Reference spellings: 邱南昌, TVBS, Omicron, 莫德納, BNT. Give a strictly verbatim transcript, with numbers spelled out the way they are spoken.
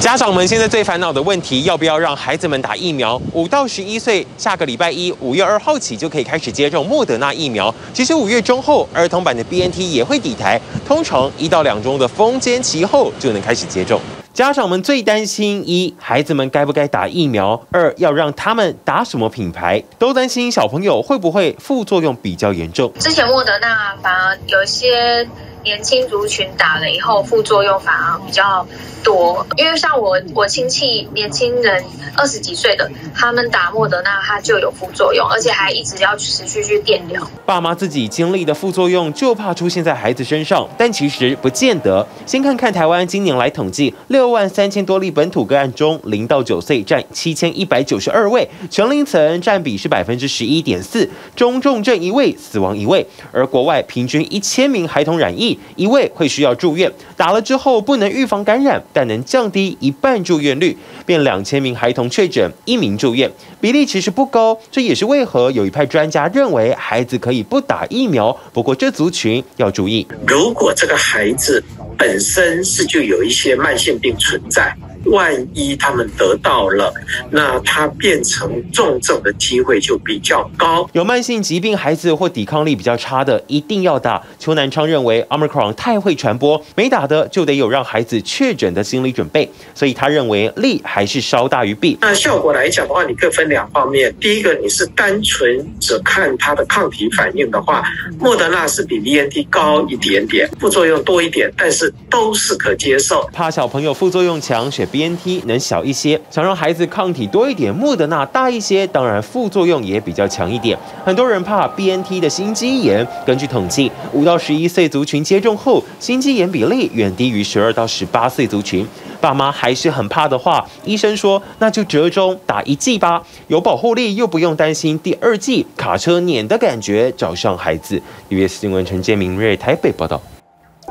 家长们现在最烦恼的问题，要不要让孩子们打疫苗？五到十一岁，下个礼拜一，五月二号起就可以开始接种莫德纳疫苗。其实五月中后，儿童版的 B N T 也会抵台，通常一到两周的封笺期后就能开始接种。家长们最担心：一、孩子们该不该打疫苗；二、要让他们打什么品牌，都担心小朋友会不会副作用比较严重。之前莫德纳反而有一些。 年轻族群打了以后，副作用反而比较多。因为像我我亲戚年轻人二十几岁的，他们打莫德纳，它就有副作用，而且还一直要持续去电疗。爸妈自己经历的副作用，就怕出现在孩子身上，但其实不见得。先看看台湾今年来统计，六万三千多例本土个案中，零到九岁占七千一百九十二位，全龄层占比是百分之十一点四，中重症一位，死亡一位。而国外平均一千名孩童染疫。 一位会需要住院，打了之后不能预防感染，但能降低一半住院率，便两千名孩童确诊，一名住院，比例其实不高。这也是为何有一派专家认为孩子可以不打疫苗，不过这族群要注意，如果这个孩子本身是就有一些慢性病存在。 万一他们得到了，那他变成重症的机会就比较高。有慢性疾病孩子或抵抗力比较差的，一定要打。邱南昌认为 ，Omicron 太会传播，没打的就得有让孩子确诊的心理准备。所以他认为利还是稍大于弊。那效果来讲的话，你可以分两方面。第一个，你是单纯只看他的抗体反应的话，莫德纳是比 B N T 高一点点，副作用多一点，但是都是可接受。怕小朋友副作用强，选 B N T 能小一些，想让孩子抗体多一点，莫德纳大一些，当然副作用也比较强一点。很多人怕 B N T 的心肌炎，根据统计，五到十一岁族群接种后，心肌炎比例远低于十二到十八岁族群。爸妈还是很怕的话，医生说那就折中打一剂吧，有保护力又不用担心第二剂卡车碾的感觉找上孩子。T V B S 新闻陈建明瑞台北报道。